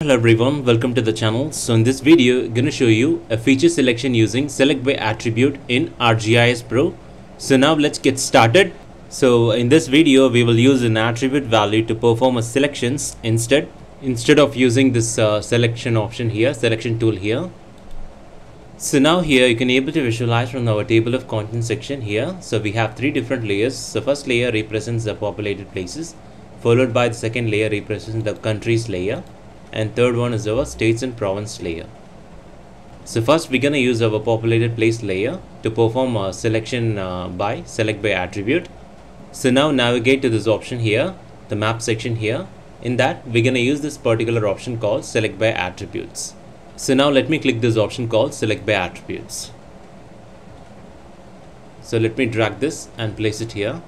Hello everyone, welcome to the channel. So in this video, I'm going to show you a feature selection using Select by Attribute in ArcGIS Pro. So now let's get started. So in this video, we will use an attribute value to perform a selections instead of using this selection tool here. So now here you can able to visualize from our table of contents section here. So we have three different layers. So first layer represents the populated places, followed by the second layer represents the countries layer, and third one is our states and province layer. So first we're going to use our populated place layer to perform a selection by Select by Attribute. So now navigate to this option here, the map section here. In that, we're going to use this particular option called Select by Attributes. So now let me click this option called Select by Attributes. So let me drag this and place it here.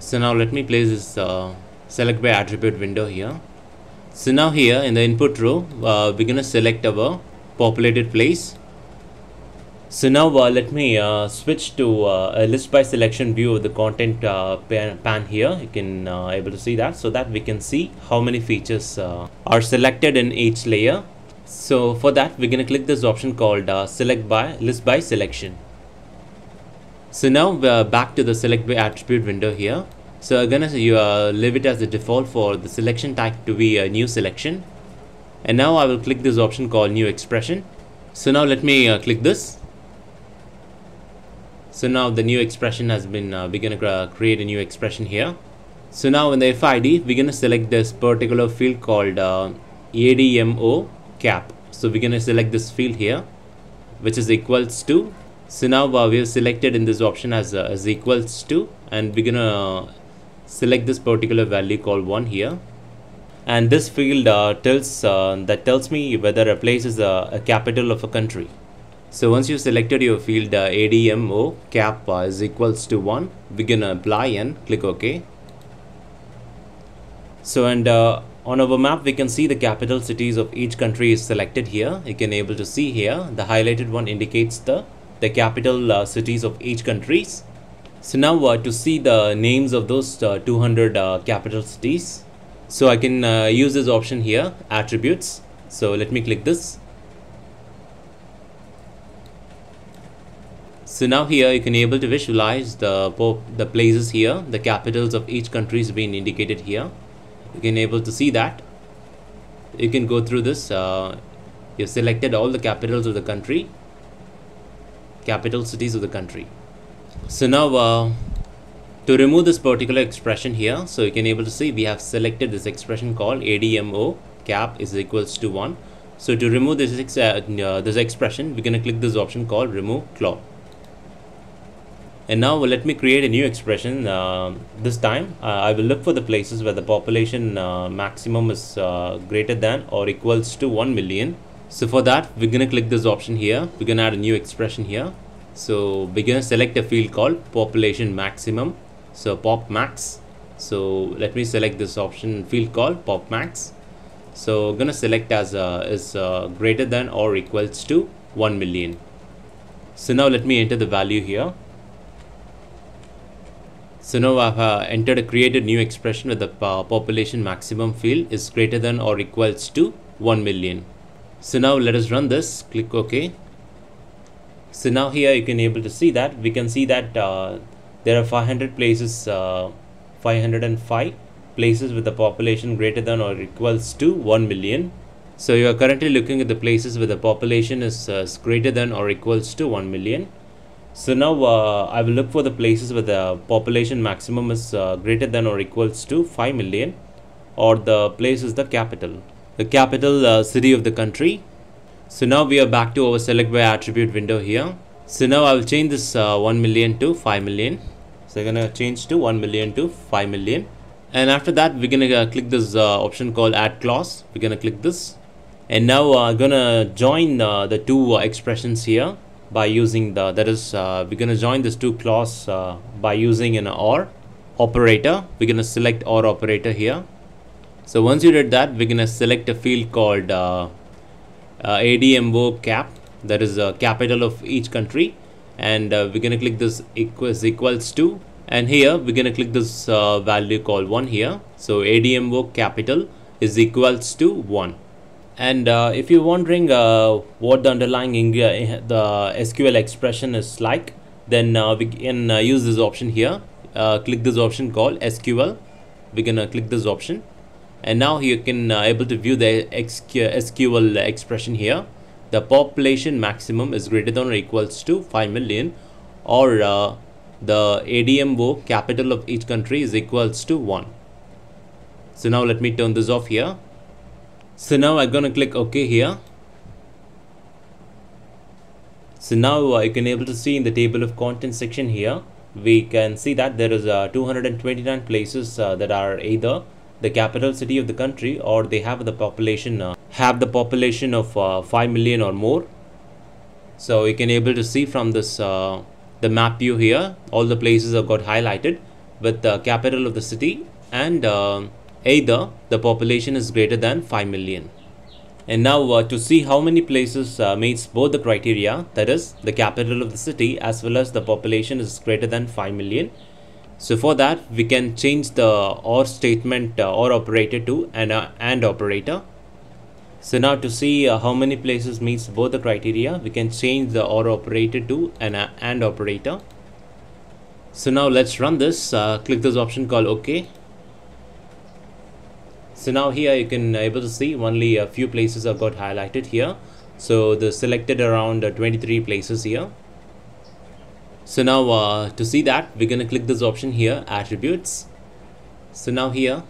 So now let me place this Select by Attribute window here. So now here in the input row, we're going to select our populated place. So now let me switch to a list by selection view of the content pan here. You can able to see that, so that we can see how many features are selected in each layer. So for that, we're going to click this option called list by selection. So now we're back to the Select by Attribute window here. So I'm going to leave it as the default for the selection tag to be a new selection. And now I will click this option called new expression. So now let me click this. So now the new expression has been, we're going to create a new expression here. So now in the FID, we're going to select this particular field called ADM0_CAP. So we're going to select this field here, which is equals to. So now we have selected in this option as equals to, and we're gonna select this particular value called 1 here. And this field tells me whether a place is a capital of a country. So once you selected your field ADM0CAP is equals to 1, we're gonna apply and click OK. So and on our map, we can see the capital cities of each country is selected here. You can able to see here the highlighted one indicates the capital cities of each countries. So now to see the names of those 200 capital cities, so I can use this option here, attributes. So let me click this. So now here you can able to visualize the places here, the capitals of each country is being indicated here. You can able to see that. You can go through this. You've selected all the capitals of the country, capital cities of the country. So now to remove this particular expression here, so you can able to see we have selected this expression called ADM0CAP is equals to 1. So to remove this this expression, we're going to click this option called remove clause. And now let me create a new expression. This time I will look for the places where the population maximum is greater than or equals to 1 million. So for that, we're going to click this option here. We're going to add a new expression here. So we're going to select a field called population maximum. So pop max. So let me select this option field called pop max. So we're going to select as is greater than or equals to 1 million. So now let me enter the value here. So now I've created new expression with the population maximum field is greater than or equals to 1 million. So now let us run this, click OK. So now here you can able to see that we can see that there are 505 places with the population greater than or equals to 1 million. So you are currently looking at the places where the population is greater than or equals to 1 million. So now I will look for the places where the population maximum is greater than or equals to 5 million, or the place is the capital city of the country. So now we are back to our Select by Attribute window here. So now I will change this 1 million to 5 million. So I'm going to change to 1 million to 5 million. And after that, we're going to click this option called add clause. We're going to click this. And now I'm going to join the two expressions here by using we're going to join this two clause by using an OR operator. We're going to select OR operator here. So once you did that, we're going to select a field called ADM0CAP, that is a capital of each country, and we're going to click this equals to and here we're gonna click this value called 1 here. So ADM0 capital is equals to 1. And if you're wondering what the underlying the SQL expression is like, then we can use this option here. Click this option called SQL. We're gonna click this option, and now you can able to view the SQL expression here. The population maximum is greater than or equals to 5 million, or the ADM0 capital of each country is equals to 1. So now let me turn this off here. So now I'm gonna click OK here. So now you can able to see in the table of contents section here, we can see that there is 229 places that are either the capital city of the country, or they have the population of 5 million or more. So you can able to see from this the map view here, all the places have got highlighted with the capital of the city and either the population is greater than 5 million. And now to see how many places meets both the criteria, that is the capital of the city as well as the population is greater than 5 million. So for that we can change the OR statement OR operator to an AND operator. So now to see how many places meets both the criteria, we can change the OR operator to an AND operator. So now let's run this. Click this option called OK. So now here you can able to see only a few places have got highlighted here. So they selected around 23 places here. So now to see that we're gonna click this option here, attributes. So now here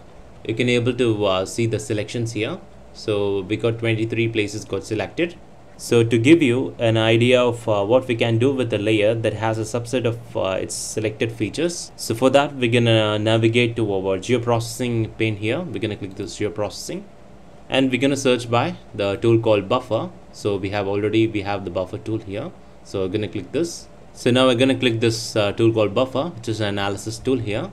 you can able to see the selections here. So we got 23 places got selected. So to give you an idea of what we can do with a layer that has a subset of its selected features, so for that we're gonna navigate to our geoprocessing pane here. We're gonna click this geoprocessing and we're gonna search by the tool called buffer. So we have the buffer tool here, so we're gonna click this. So now we're gonna click this tool called buffer, which is an analysis tool here.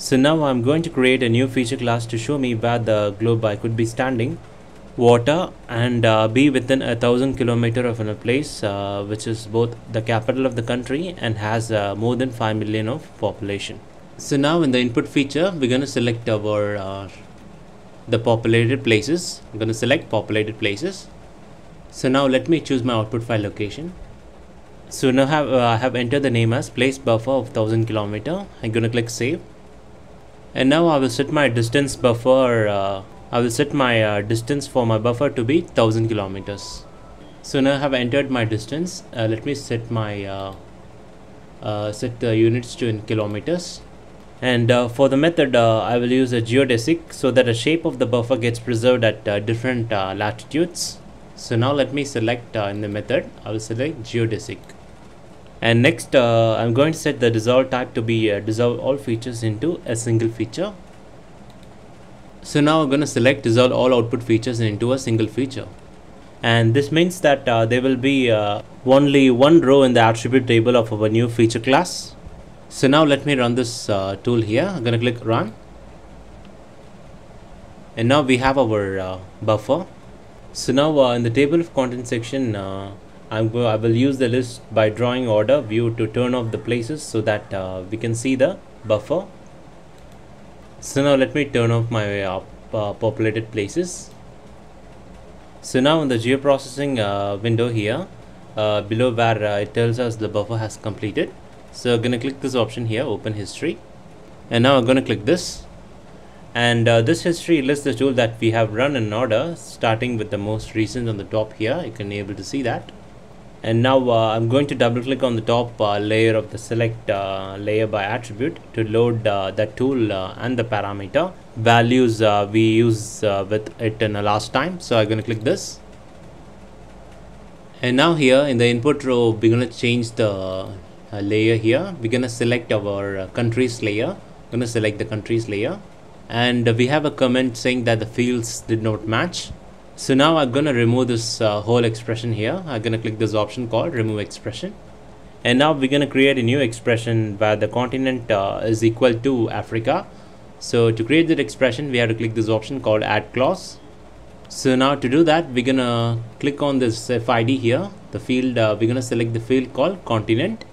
So now I'm going to create a new feature class to show me where the globe I could be standing, water, and be within 1,000 kilometers of a place which is both the capital of the country and has more than 5 million of population. So now in the input feature, we're going to select our the populated places. I'm going to select populated places. So now let me choose my output file location. So now I have entered the name as place buffer of 1,000 kilometers. I'm going to click save. And now I will set my distance buffer, I will set my distance for my buffer to be 1,000 kilometers. So now I have entered my distance. Let me set my set the units to in kilometers. And for the method, I will use a geodesic so that the shape of the buffer gets preserved at different latitudes. So now let me select in the method, I will select geodesic. And next I'm going to set the dissolve type to be dissolve all features into a single feature. So now I'm going to select dissolve all output features into a single feature, and this means that there will be only one row in the attribute table of our new feature class. So now let me run this tool here. I'm going to click run, and now we have our buffer. So now in the table of contents section, I will use the list by drawing order view to turn off the places so that we can see the buffer. So now let me turn off my populated places. So now in the geoprocessing window here, below where it tells us the buffer has completed, so I'm gonna click this option here, open history, and now I'm gonna click this. And this history lists the tool that we have run in order, starting with the most recent on the top here. You can able to see that. And now I'm going to double click on the top layer of the select layer by attribute to load that tool and the parameter values we used with it in the last time. So I'm going to click this, and now here in the input row we're going to change the layer here. We're going to select our countries layer. I'm going to select the countries layer, and we have a comment saying that the fields did not match. So now I'm going to remove this whole expression here. I'm going to click this option called remove expression, and now we're going to create a new expression where the continent is equal to Africa. So to create that expression, we have to click this option called add clause, So now to do that, we're gonna click on this FID here, the field. We're gonna select the field called continent.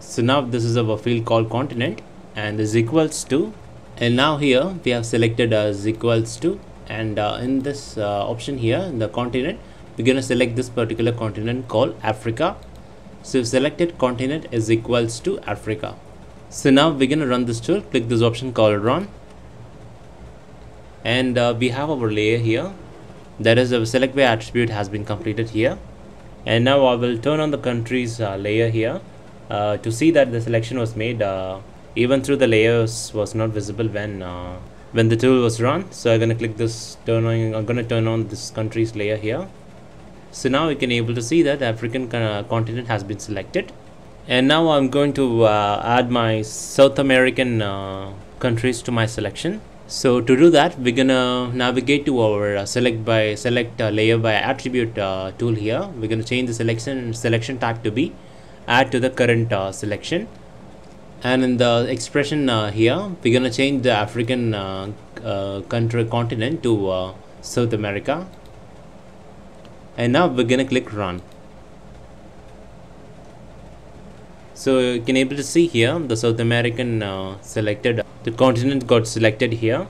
So now this is our field called continent, and this equals to, and now here we have selected as equals to, and in this option here in the continent, we're gonna select this particular continent called Africa. So selected continent is equals to Africa. So now we're gonna run this tool, click this option called run, and we have our layer here. That is, our select by attribute has been completed here. And now I will turn on the countries layer here to see that the selection was made even through the layers was not visible when the tool was run. So I'm gonna click this turn on this countries layer here. So now you can able to see that African continent has been selected. And now I'm going to add my South American countries to my selection. So to do that, we're gonna navigate to our select layer by attribute tool here. We're gonna change the selection tag to be add to the current selection, and in the expression here, we're gonna change the African continent to South America. And now we're gonna click run. So you can able to see here the South American the continent got selected here.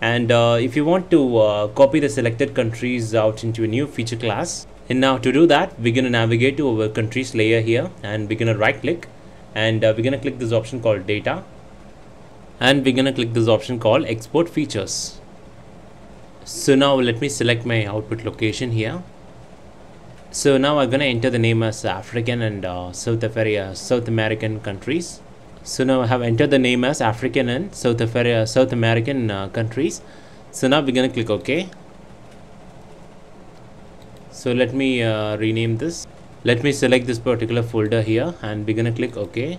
And if you want to copy the selected countries out into a new feature class, and now to do that, we're gonna navigate to our countries layer here, and we're gonna right click, and we're gonna click this option called data, and we're gonna click this option called export features. So now let me select my output location here. So now I'm gonna enter the name as African and South American countries. So now I have entered the name as African and South American countries. So now we're gonna click OK. So let me rename this. Let me select this particular folder here, and we're gonna click OK.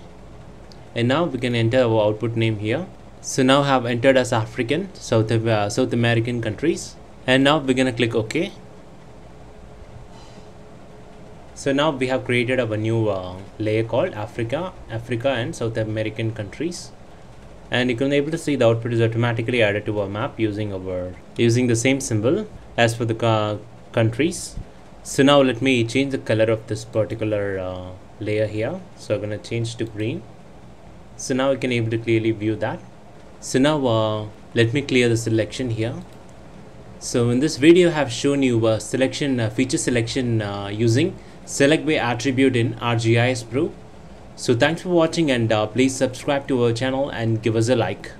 And now we can enter our output name here. So now I have entered as African South American countries, and now we're gonna click OK. So now we have created our new layer called Africa and South American countries, and you can be able to see the output is automatically added to our map using the same symbol as for the countries. So now let me change the color of this particular layer here. So I'm gonna change to green. So now you can able to clearly view that. So now let me clear the selection here. So in this video, I have shown you feature selection using Select by Attribute in ArcGIS Pro. So thanks for watching, and please subscribe to our channel and give us a like.